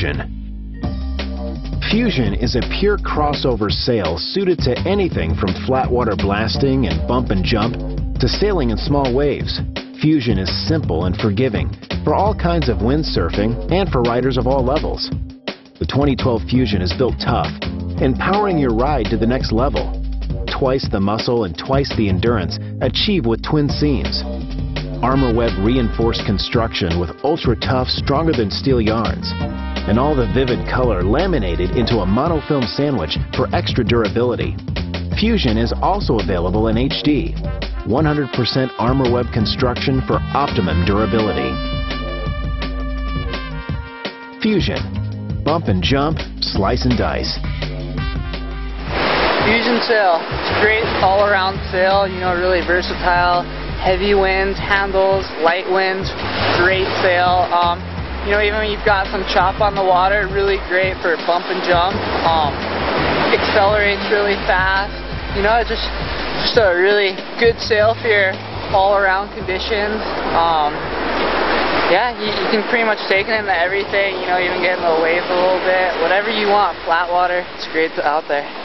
Fusion. Fusion is a pure crossover sail suited to anything from flatwater blasting and bump and jump to sailing in small waves. Fusion is simple and forgiving for all kinds of windsurfing and for riders of all levels. The 2012 Fusion is built tough, empowering your ride to the next level. Twice the muscle and twice the endurance achieved with twin seams. ArmorWeb reinforced construction with ultra-tough, stronger-than-steel yarns, and all the vivid color laminated into a monofilm sandwich for extra durability. Fusion is also available in HD, 100% ArmorWeb construction for optimum durability. Fusion, bump and jump, slice and dice. Fusion sail, it's a great all-around sail, you know, really versatile, heavy winds, handles, light winds, great sail. You know, even when you've got some chop on the water, really great for bump and jump. Accelerates really fast. You know, it's just a really good sail for your all-around conditions. Yeah, you can pretty much take it into everything. You know, even get in the waves a little bit. Whatever you want, flat water, it's great out there.